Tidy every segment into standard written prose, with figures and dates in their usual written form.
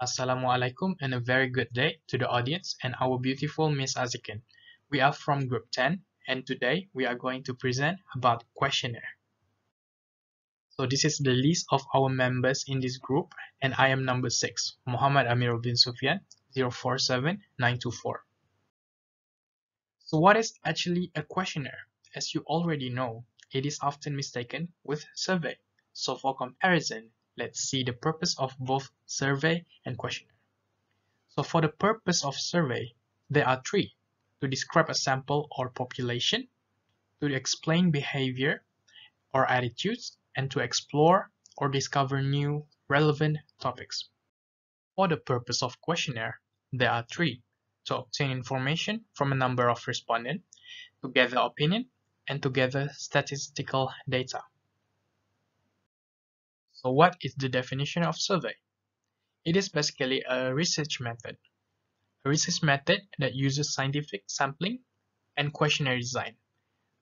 Assalamualaikum and a very good day to the audience and our beautiful Miss Azikin. We are from Group 10 and today we are going to present about questionnaire. So this is the list of our members in this group and I am number 6, Mohd Amirul Bin Sufian, 047924. So what is actually a questionnaire? As you already know, it is often mistaken with survey. So for comparison, let's see the purpose of both survey and questionnaire. So for the purpose of survey, there are three: to describe a sample or population, to explain behavior or attitudes, and to explore or discover new relevant topics. For the purpose of questionnaire, there are three: to obtain information from a number of respondents, to gather opinion, and to gather statistical data. So what is the definition of survey? It is basically a research method. A research method that uses scientific sampling and questionnaire design.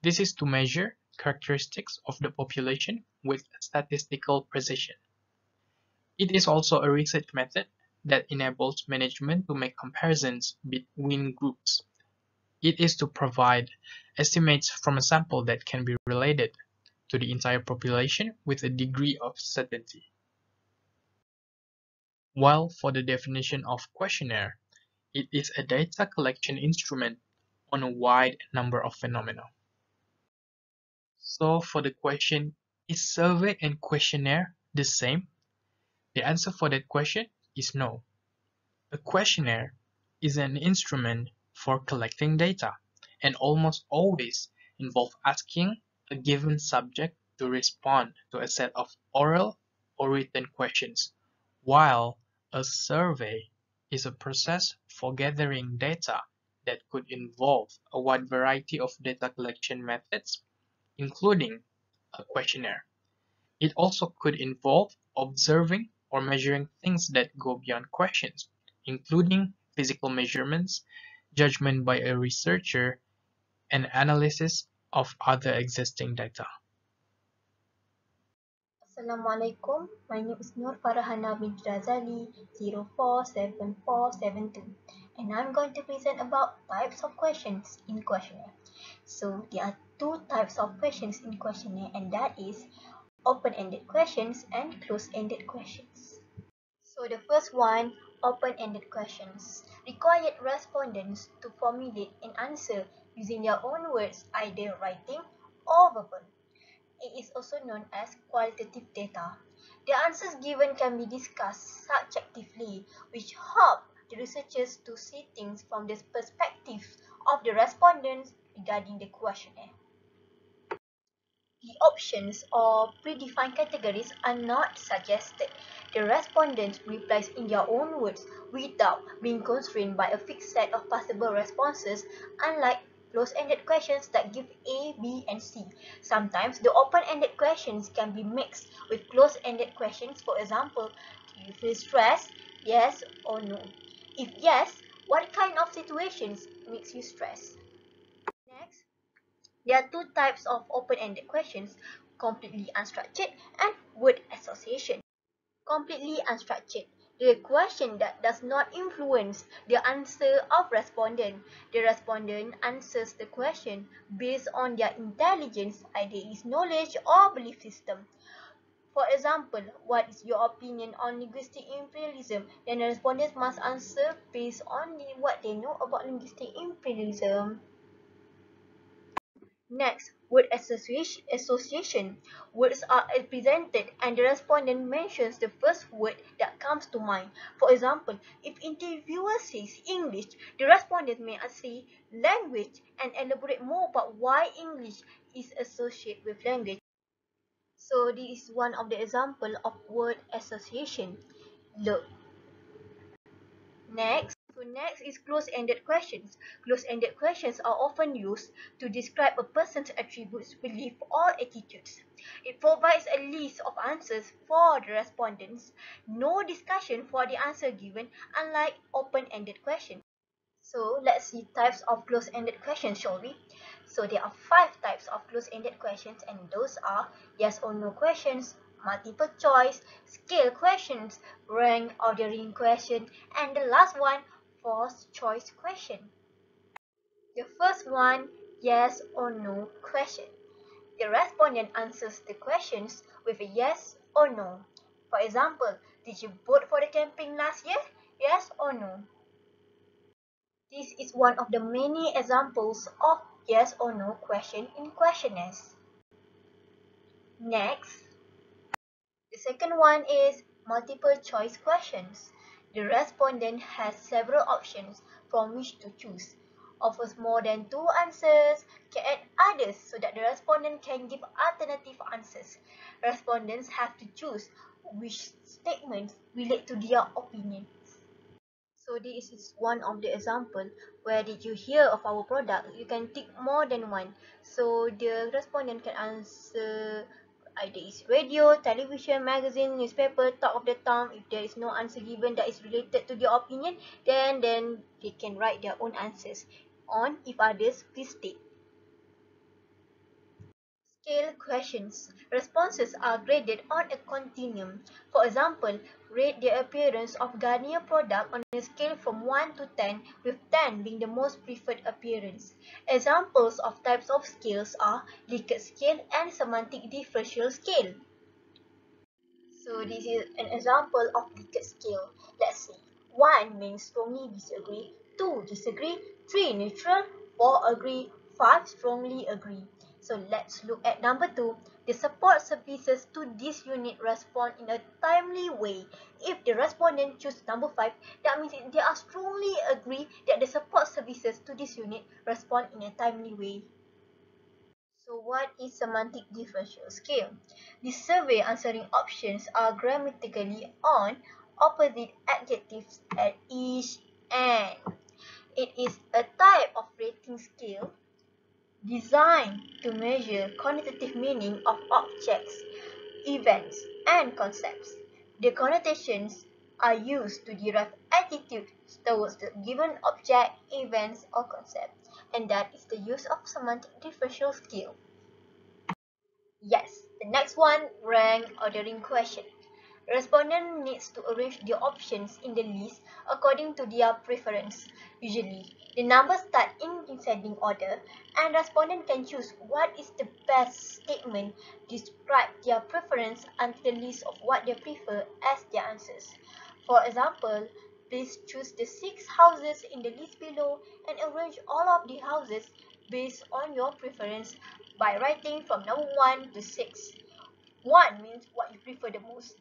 This is to measure characteristics of the population with statistical precision. It is also a research method that enables management to make comparisons between groups. It is to provide estimates from a sample that can be related to the entire population with a degree of certainty. While for the definition of questionnaire, it is a data collection instrument on a wide number of phenomena. So for the question, is survey and questionnaire the same? The answer for that question is no. A questionnaire is an instrument for collecting data and almost always involves asking a given subject to respond to a set of oral or written questions, while a survey is a process for gathering data that could involve a wide variety of data collection methods, including a questionnaire. It also could involve observing or measuring things that go beyond questions, including physical measurements, judgment by a researcher, and analysis of other existing data. Assalamualaikum, my name is Nurfarah Hanna Binti Razali, 047472, and I'm going to present about types of questions in questionnaire. So there are two types of questions in questionnaire, and that is open-ended questions and closed-ended questions. So the first one, open-ended questions, required respondents to formulate an answer using their own words, either writing or verbal. It is also known as qualitative data. The answers given can be discussed subjectively, which help the researchers to see things from the perspective of the respondents regarding the questionnaire. The options or predefined categories are not suggested. The respondents replies in their own words without being constrained by a fixed set of possible responses, unlike closed-ended questions that give A, B, and C. Sometimes the open-ended questions can be mixed with closed-ended questions. For example, do you feel stressed? Yes or no? If yes, what kind of situations makes you stressed? Next, there are two types of open-ended questions: completely unstructured and word association. Completely unstructured, the question that does not influence the answer of respondent. The respondent answers the question based on their intelligence, either is knowledge or belief system. For example, what is your opinion on linguistic imperialism? Then the respondents must answer based on what they know about linguistic imperialism. Next, word association. Words are presented and the respondent mentions the first word that comes to mind. For example, if interviewer says English, the respondent may say language and elaborate more about why English is associated with language. So this is one of the example of word association. Look. Next is closed-ended questions. Closed-ended questions are often used to describe a person's attributes, beliefs, or attitudes. It provides a list of answers for the respondents. No discussion for the answer given, unlike open-ended questions. So let's see types of closed-ended questions, shall we? So there are 5 types of closed-ended questions, and those are yes or no questions, multiple choice, scale questions, rank ordering question, and the last one, false choice question. The first one, yes or no question. The respondent answers the questions with a yes or no. For example, did you vote for the campaign last year? Yes or no? This is one of the many examples of yes or no question in questionnaires. Next, the second one is multiple choice questions. The respondent has several options from which to choose, offers more than two answers, can add others so that the respondent can give alternative answers. Respondents have to choose which statements relate to their opinion. So this is one of the example, where did you hear of our product? You can tick more than one. So the respondent can answer either is radio, television, magazine, newspaper, talk of the town. If there is no answer given that is related to their opinion, then they can write their own answers. On if others, please tick. Scale questions. Responses are graded on a continuum. For example, rate the appearance of Garnier product on a scale from 1 to 10, with 10 being the most preferred appearance. Examples of types of scales are Likert scale and semantic differential scale. So this is an example of Likert scale. Let's see. 1 means strongly disagree, 2 disagree, 3 neutral, 4 agree, 5 strongly agree. So let's look at number 2. The support services to this unit respond in a timely way. If the respondent choose number 5, that means they are strongly agree that the support services to this unit respond in a timely way. So what is semantic differential scale? The survey answering options are grammatically on opposite adjectives at each end. It is a type of rating scale designed to measure connotative meaning of objects, events, and concepts. The connotations are used to derive attitude towards the given object, events, or concept, and that is the use of semantic differential scale. Yes, the next one, rank ordering question. Respondent needs to arrange the options in the list according to their preference. Usually, the numbers start in descending order, and respondent can choose what is the best statement describe their preference until the list of what they prefer as their answers. For example, please choose the 6 houses in the list below and arrange all of the houses based on your preference by writing from number 1 to 6. 1 means what you prefer the most,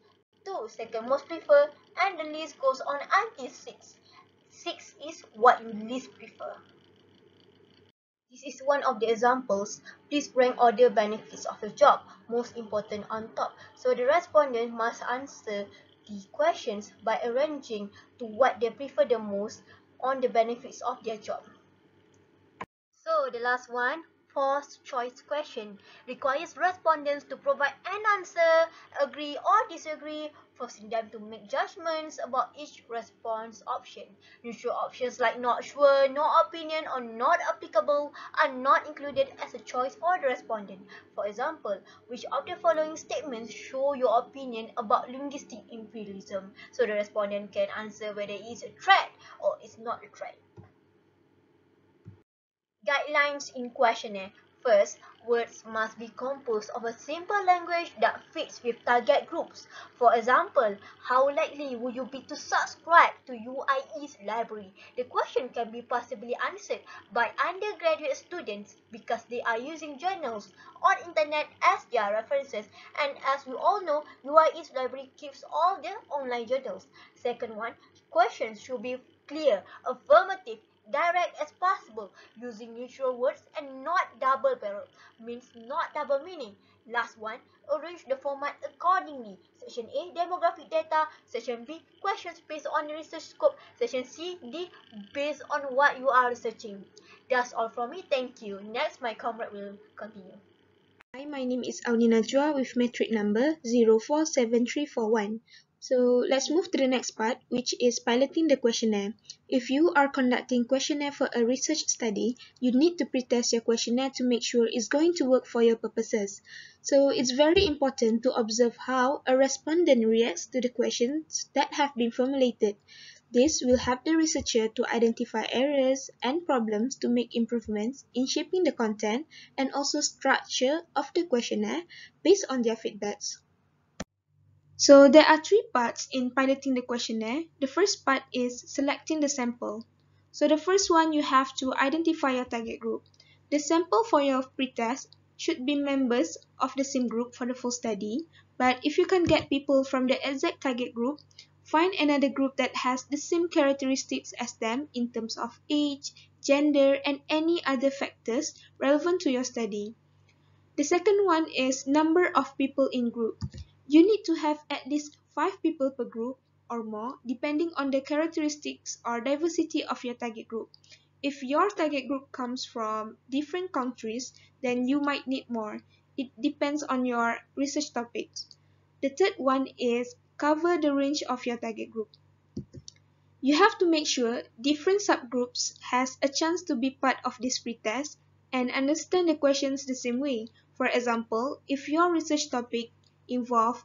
2 second most prefer, and the list goes on until 6. 6 is what you least prefer. This is one of the examples. Please rank order benefits of your job, most important on top. So the respondent must answer the questions by arranging to what they prefer the most on the benefits of their job. So the last one, false choice question, requires respondents to provide an answer, agree or disagree, forcing them to make judgments about each response option. Neutral options like not sure, no opinion, or not applicable are not included as a choice for the respondent. For example, which of the following statements show your opinion about linguistic imperialism? So the respondent can answer whether it is a threat or it's not a threat. Guidelines in questionnaire. First, words must be composed of a simple language that fits with target groups. For example, how likely would you be to subscribe to UIE's library? The question can be possibly answered by undergraduate students because they are using journals on internet as their references, and as we all know, UIE's library keeps all their online journals. Second one, questions should be clear, affirmative, direct as possible, using neutral words and not double-barreled, means not double meaning. Last one, arrange the format accordingly. Section A, demographic data. Section B, questions based on research scope. Section C, D, based on what you are researching. That's all from me. Thank you. Next, my comrade will continue. Hi, my name is Auni Najwa with metric number 047341. So let's move to the next part, which is piloting the questionnaire. If you are conducting questionnaire for a research study, you need to pretest your questionnaire to make sure it's going to work for your purposes. So it's very important to observe how a respondent reacts to the questions that have been formulated. This will help the researcher to identify errors and problems to make improvements in shaping the content and also structure of the questionnaire based on their feedbacks. So there are three parts in piloting the questionnaire. The first part is selecting the sample. So the first one, you have to identify your target group. The sample for your pretest should be members of the same group for the full study. But if you can't get people from the exact target group, find another group that has the same characteristics as them in terms of age, gender, and any other factors relevant to your study. The second one is number of people in group. You need to have at least 5 people per group or more, depending on the characteristics or diversity of your target group. If your target group comes from different countries, then you might need more. It depends on your research topics. The third one is cover the range of your target group. You have to make sure different subgroups has a chance to be part of this pretest and understand the questions the same way. For example, if your research topic involve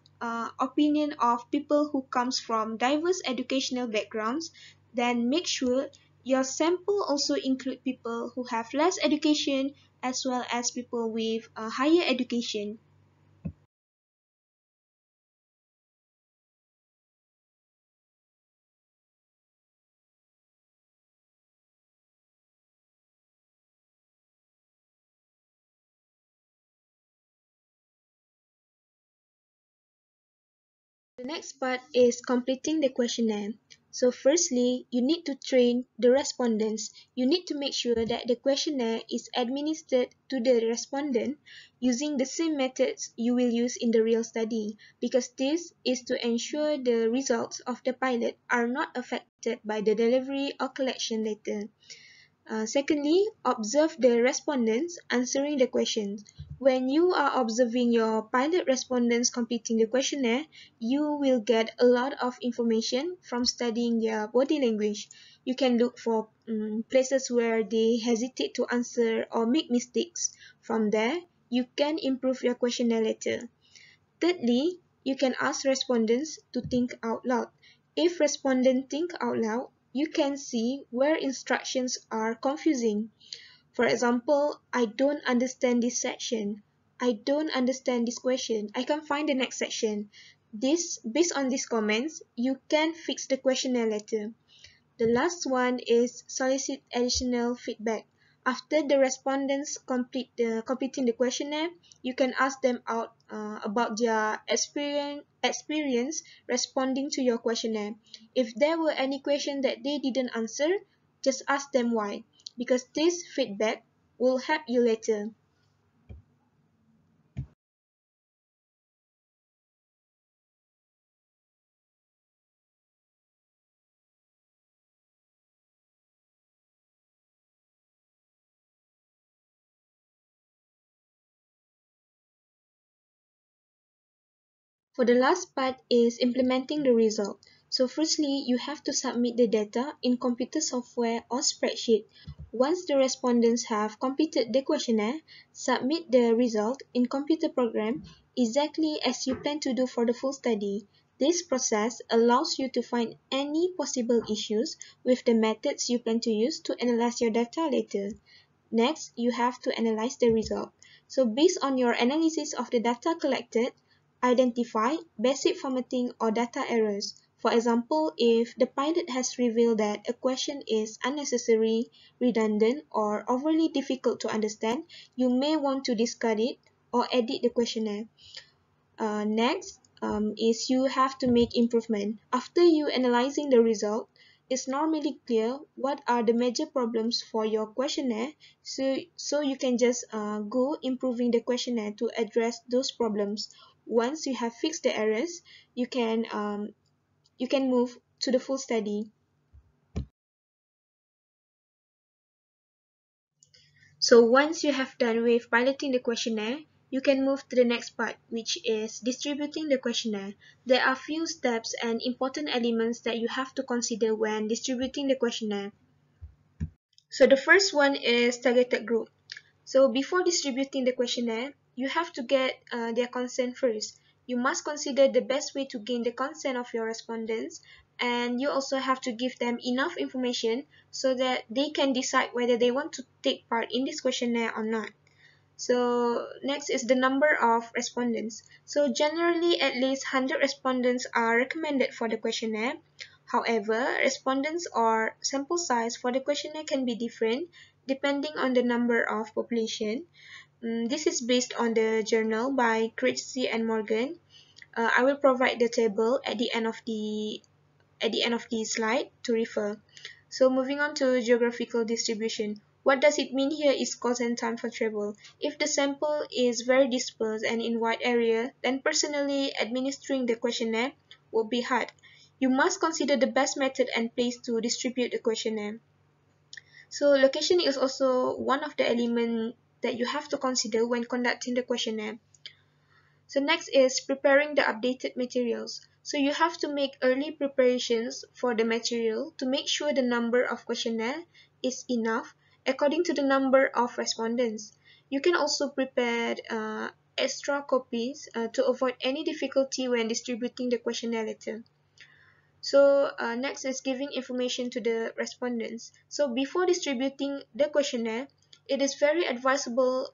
opinion of people who comes from diverse educational backgrounds, then make sure your sample also include people who have less education as well as people with higher education. The next part is completing the questionnaire. So firstly, you need to train the respondents. You need to make sure that the questionnaire is administered to the respondent using the same methods you will use in the real study, because this is to ensure the results of the pilot are not affected by the delivery or collection later. Secondly, observe the respondents answering the questions. When you are observing your pilot respondents completing the questionnaire, you will get a lot of information from studying their body language. You can look for places where they hesitate to answer or make mistakes. From there, you can improve your questionnaire later. Thirdly, you can ask respondents to think out loud. If respondents think out loud, you can see where instructions are confusing. For example, I don't understand this section. I don't understand this question. I can't find the next section. Based on these comments, you can fix the questionnaire later. The last one is solicit additional feedback. After the respondents completing the questionnaire, you can ask them out about their experience responding to your questionnaire. If there were any question that they didn't answer, just ask them why, because this feedback will help you later. For the last part is implementing the result. So firstly, you have to submit the data in computer software or spreadsheet. Once the respondents have completed the questionnaire, submit the result in computer program exactly as you plan to do for the full study. This process allows you to find any possible issues with the methods you plan to use to analyze your data later. Next, you have to analyze the result. So based on your analysis of the data collected, identify basic formatting or data errors. For example, if the pilot has revealed that a question is unnecessary, redundant, or overly difficult to understand, you may want to discard it or edit the questionnaire. Next is you have to make improvement. After you analyzing the result, it's normally clear what are the major problems for your questionnaire, so you can just go improving the questionnaire to address those problems. Once you have fixed the errors, you can move to the full study. So once you have done with piloting the questionnaire, you can move to the next part, which is distributing the questionnaire. There are few steps and important elements that you have to consider when distributing the questionnaire. So the first one is targeted group. So before distributing the questionnaire, you have to get their consent first. You must consider the best way to gain the consent of your respondents, and you also have to give them enough information so that they can decide whether they want to take part in this questionnaire or not. So next is the number of respondents. So generally, at least 100 respondents are recommended for the questionnaire. However, respondents or sample size for the questionnaire can be different depending on the number of population. This is based on the journal by Krejcie and Morgan. I will provide the table at the end of the slide to refer. So moving on to geographical distribution. What does it mean here is cost and time for travel. If the sample is very dispersed and in wide area, then personally administering the questionnaire would be hard. You must consider the best method and place to distribute the questionnaire. So location is also one of the elements that you have to consider when conducting the questionnaire. So next is preparing the updated materials. So you have to make early preparations for the material to make sure the number of questionnaire is enough according to the number of respondents. You can also prepare extra copies to avoid any difficulty when distributing the questionnaire later. So next is giving information to the respondents. So before distributing the questionnaire, it is very advisable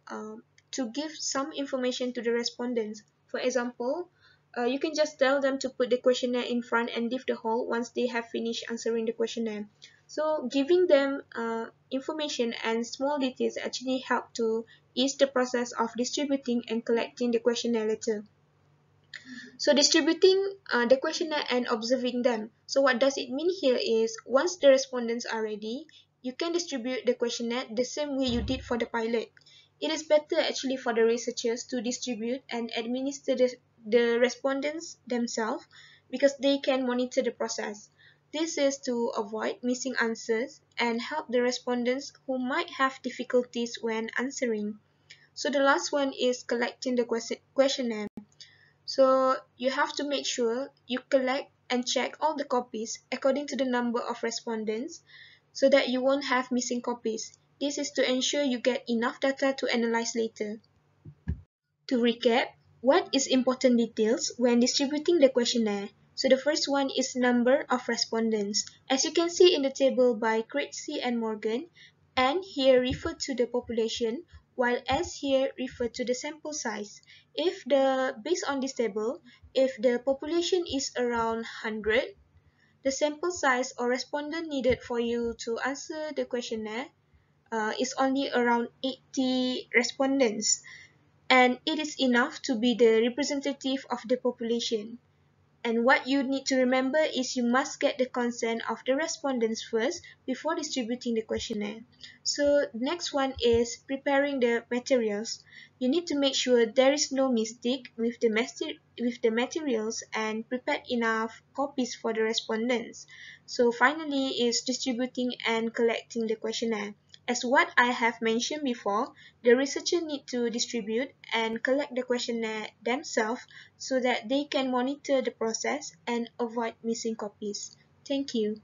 to give some information to the respondents. For example, you can just tell them to put the questionnaire in front and leave the hall once they have finished answering the questionnaire. So giving them information and small details actually help to ease the process of distributing and collecting the questionnaire later. So distributing the questionnaire and observing them. So what does it mean here is once the respondents are ready, you can distribute the questionnaire the same way you did for the pilot. It is better actually for the researchers to distribute and administer the respondents themselves because they can monitor the process. This is to avoid missing answers and help the respondents who might have difficulties when answering. So the last one is collecting the questionnaire. So you have to make sure you collect and check all the copies according to the number of respondents so that you won't have missing copies. This is to ensure you get enough data to analyze later. To recap, what is important details when distributing the questionnaire? So the first one is number of respondents. As you can see in the table by Krejcie and Morgan, N here refer to the population, while S here refer to the sample size. Based on this table, if the population is around 100, the sample size or respondent needed for you to answer the questionnaire is only around 80 respondents, and it is enough to be the representative of the population. And what you need to remember is you must get the consent of the respondents first before distributing the questionnaire. So next one is preparing the materials. You need to make sure there is no mistake with the materials and prepare enough copies for the respondents. So finally is distributing and collecting the questionnaire. As what I have mentioned before, the researcher need to distribute and collect the questionnaire themselves so that they can monitor the process and avoid missing copies. Thank you.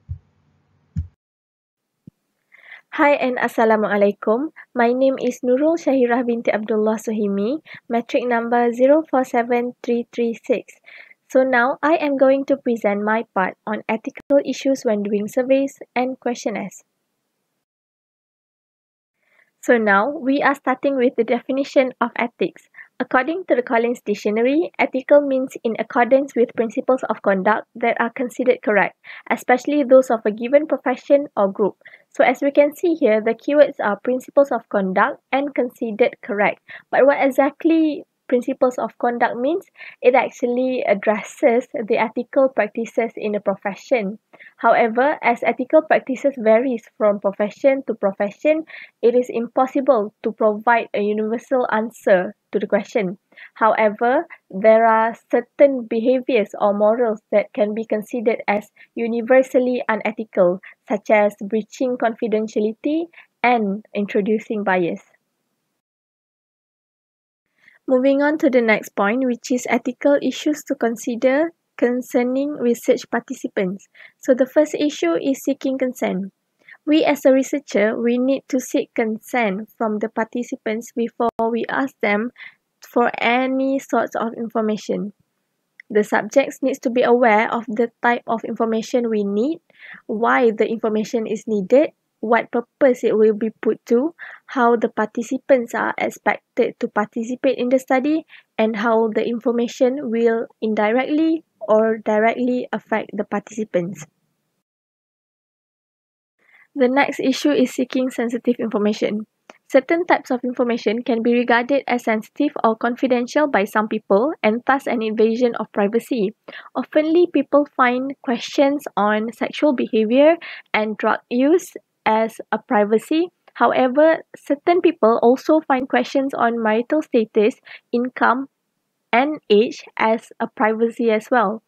Hi and Assalamualaikum. My name is Nurul Shahirah binti Abdullah Suhimi, metric number 047336. So now I am going to present my part on ethical issues when doing surveys and questionnaires. So now, we are starting with the definition of ethics. According to the Collins Dictionary, ethical means in accordance with principles of conduct that are considered correct, especially those of a given profession or group. So as we can see here, the keywords are principles of conduct and considered correct. But what exactly principles of conduct means? It actually addresses the ethical practices in a profession. However, as ethical practices varies from profession to profession, it is impossible to provide a universal answer to the question. However, there are certain behaviors or morals that can be considered as universally unethical, such as breaching confidentiality and introducing bias. Moving on to the next point, which is ethical issues to consider concerning research participants. So the first issue is seeking consent. We as a researcher, we need to seek consent from the participants before we ask them for any sorts of information. The subjects needs to be aware of the type of information we need, why the information is needed, what purpose it will be put to, how the participants are expected to participate in the study, and how the information will indirectly or directly affect the participants. The next issue is seeking sensitive information. Certain types of information can be regarded as sensitive or confidential by some people and thus an invasion of privacy. Oftenly, people find questions on sexual behavior and drug use as a privacy. However, certain people also find questions on marital status, income, and age as a privacy as well.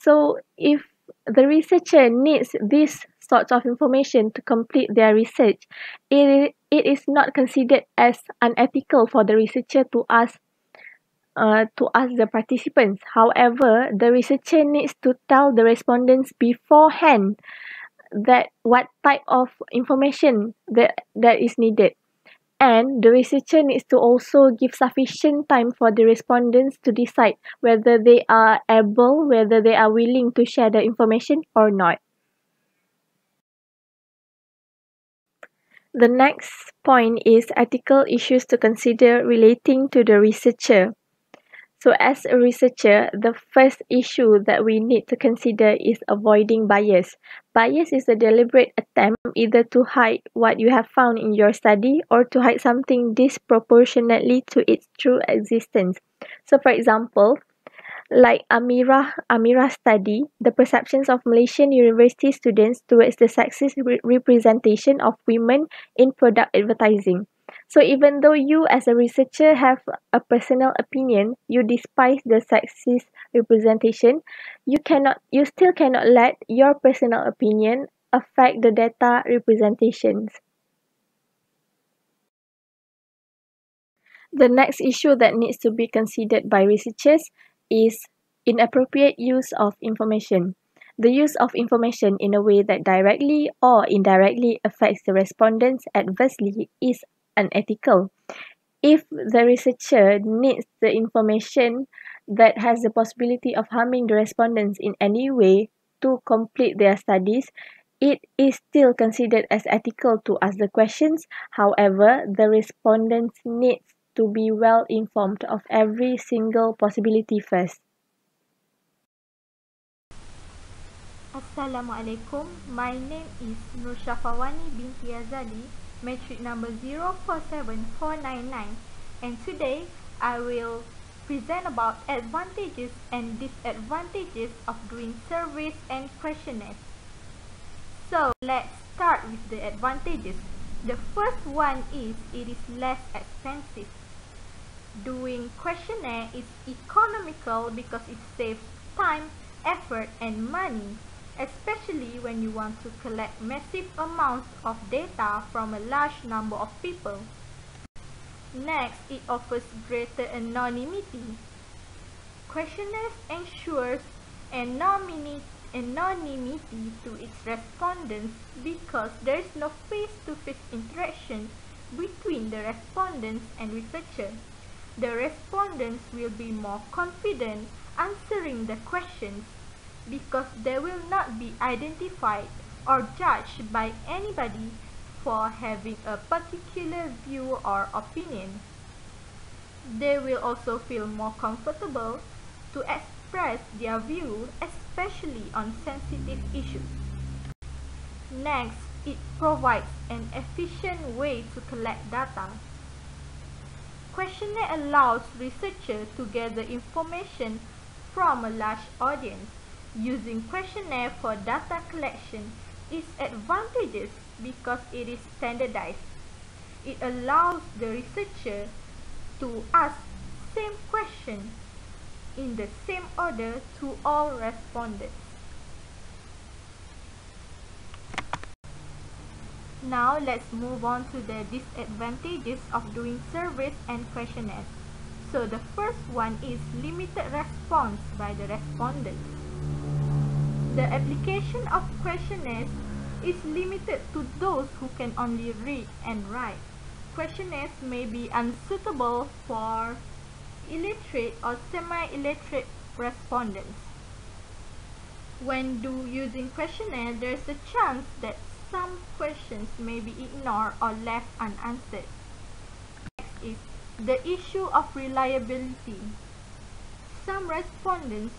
So, if the researcher needs these sorts of information to complete their research, it is not considered as unethical for the researcher to ask the participants. However, the researcher needs to tell the respondents beforehand that what type of information that is needed, and the researcher needs to also give sufficient time for the respondents to decide whether they are able, whether they are willing to share the information or not. The next point is ethical issues to consider relating to the researcher. So as a researcher, the first issue that we need to consider is avoiding bias. Bias is a deliberate attempt either to hide what you have found in your study or to hide something disproportionately to its true existence. So for example, like Amirah's study, the perceptions of Malaysian university students towards the sexist representation of women in product advertising. So even though you as a researcher have a personal opinion, you despise the sexist representation, you still cannot let your personal opinion affect the data representations. The next issue that needs to be considered by researchers is inappropriate use of information. The use of information in a way that directly or indirectly affects the respondents adversely is unethical. If the researcher needs the information that has the possibility of harming the respondents in any way to complete their studies, it is still considered as ethical to ask the questions. However, the respondents needs to be well informed of every single possibility first. Assalamualaikum. My name is Nur Syafawani binti Ghazali, metric number 047499, and today I will present about advantages and disadvantages of doing surveys and questionnaires. So let's start with the advantages. The first one is it is less expensive. Doing questionnaire is economical because it saves time, effort, and money, especially when you want to collect massive amounts of data from a large number of people. Next, it offers greater anonymity. Questionnaires ensures anonymity to its respondents because there is no face-to-face interaction between the respondents and researcher. The respondents will be more confident answering the questions because they will not be identified or judged by anybody for having a particular view or opinion. They will also feel more comfortable to express their view, especially on sensitive issues. Next, it provides an efficient way to collect data. Questionnaire allows researchers to gather information from a large audience. Using questionnaire for data collection is advantageous because it is standardized. It allows the researcher to ask same question in the same order to all respondents. Now let's move on to the disadvantages of doing surveys and questionnaires. So the first one is limited response by the respondent. The application of questionnaires is limited to those who can only read and write. Questionnaires may be unsuitable for illiterate or semi-illiterate respondents. When using questionnaires, there is a chance that some questions may be ignored or left unanswered. Next is the issue of reliability. Some respondents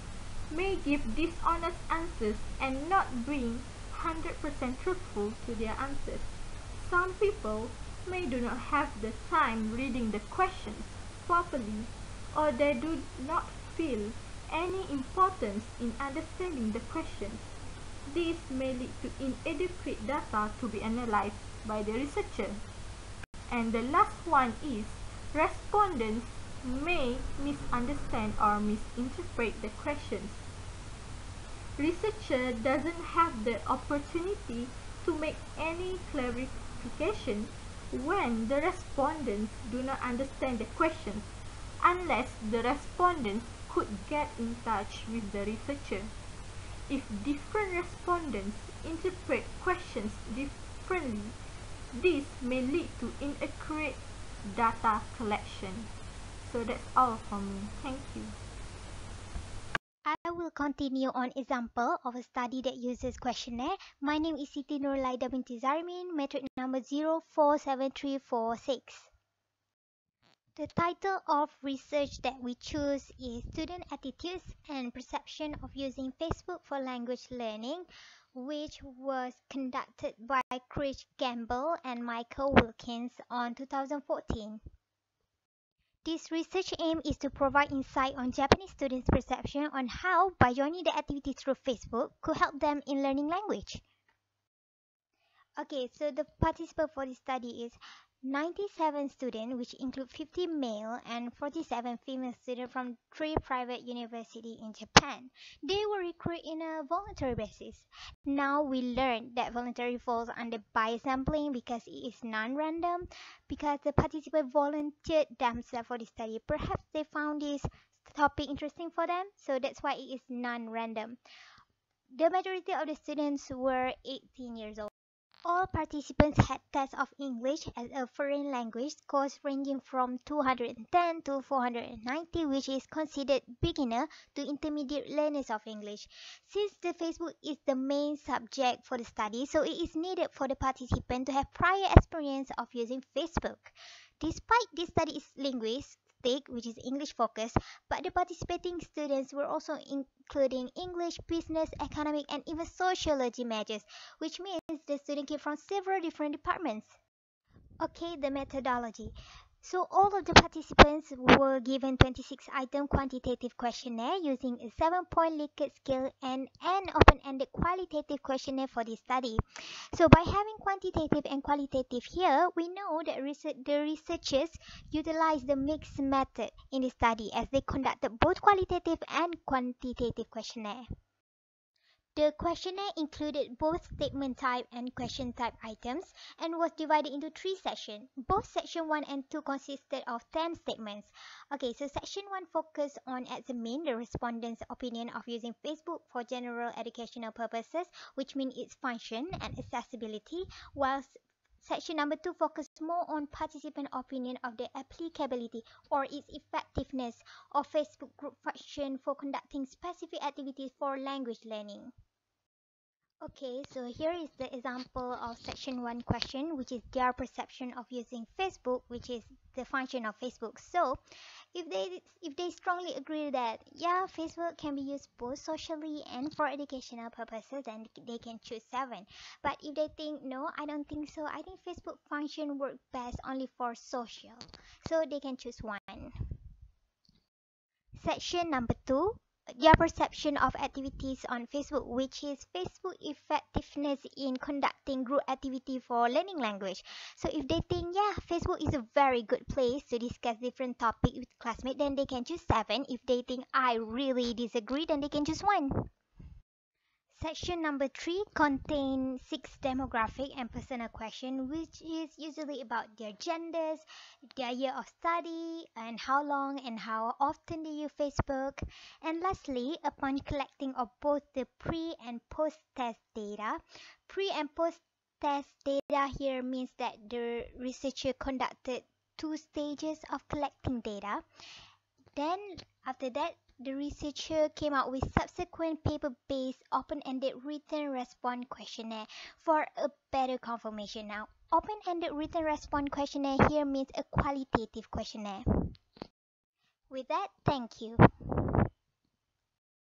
may give dishonest answers and not being 100% truthful to their answers. Some people may do not have the time reading the questions properly, or they do not feel any importance in understanding the questions. This may lead to inadequate data to be analyzed by the researcher. And the last one is respondents may misunderstand or misinterpret the questions. Researcher doesn't have the opportunity to make any clarification when the respondents do not understand the questions, unless the respondents could get in touch with the researcher. If different respondents interpret questions differently, this may lead to inaccurate data collection. So that's all from me. Thank you. I will continue on example of a study that uses questionnaire. My name is Siti Nurulaida Binti Zarimin, metric number 047346. The title of research that we choose is Student Attitudes and Perception of Using Facebook for Language Learning, which was conducted by Chris Gamble and Michael Wilkins on 2014. This research aim is to provide insight on Japanese students' perception on how, by joining the activity through Facebook, could help them in learning language. Okay, so the participant for this study is 97 students, which include 50 male and 47 female students from 3 private universities in Japan. They were recruited in a voluntary basis. Now we learned that voluntary falls under bias sampling because it is non-random, because the participants volunteered themselves for the study. Perhaps they found this topic interesting for them, so that's why it is non-random. The majority of the students were 18 years old. All participants had tests of English as a foreign language, scores ranging from 210 to 490, which is considered beginner to intermediate learners of English. Since the Facebook is the main subject for the study, so it is needed for the participant to have prior experience of using Facebook. Despite this study is linguistic, which is English-focused, but the participating students were also including English, business, economic, and even sociology majors, which means the students came from several different departments. Okay, the methodology. So all of the participants were given 26-item quantitative questionnaire using a 7-point Likert scale and an open-ended qualitative questionnaire for this study. So by having quantitative and qualitative here, we know that the researchers utilized the mixed method in the study as they conducted both qualitative and quantitative questionnaire. The questionnaire included both statement type and question type items and was divided into 3 sections. Both section 1 and 2 consisted of 10 statements. Okay, so section 1 focused on examining the respondents' opinion of using Facebook for general educational purposes, which means its function and accessibility, whilst section number 2 focused more on participant opinion of the applicability or its effectiveness of Facebook group function for conducting specific activities for language learning. Okay, so here is the example of section 1 question, which is their perception of using Facebook, which is the function of Facebook. So, if they strongly agree that, yeah, Facebook can be used both socially and for educational purposes, then they can choose 7. But if they think, no, I don't think so, I think Facebook function works best only for social, so they can choose 1. Section number 2. Their perception of activities on Facebook, which is Facebook effectiveness in conducting group activity for learning language. So if they think, yeah, Facebook is a very good place to discuss different topics with classmates, then they can choose 7. If they think, I really disagree, then they can choose 1. Section number 3 contains 6 demographic and personal questions, which is usually about their genders, their year of study, and how long and how often they use Facebook. And lastly, upon collecting of both the pre and post test data, pre and post test data here means that the researcher conducted 2 stages of collecting data. Then after that, the researcher came out with subsequent paper-based open-ended written response questionnaire for a better confirmation. Now, open-ended written response questionnaire here means a qualitative questionnaire. With that, thank you.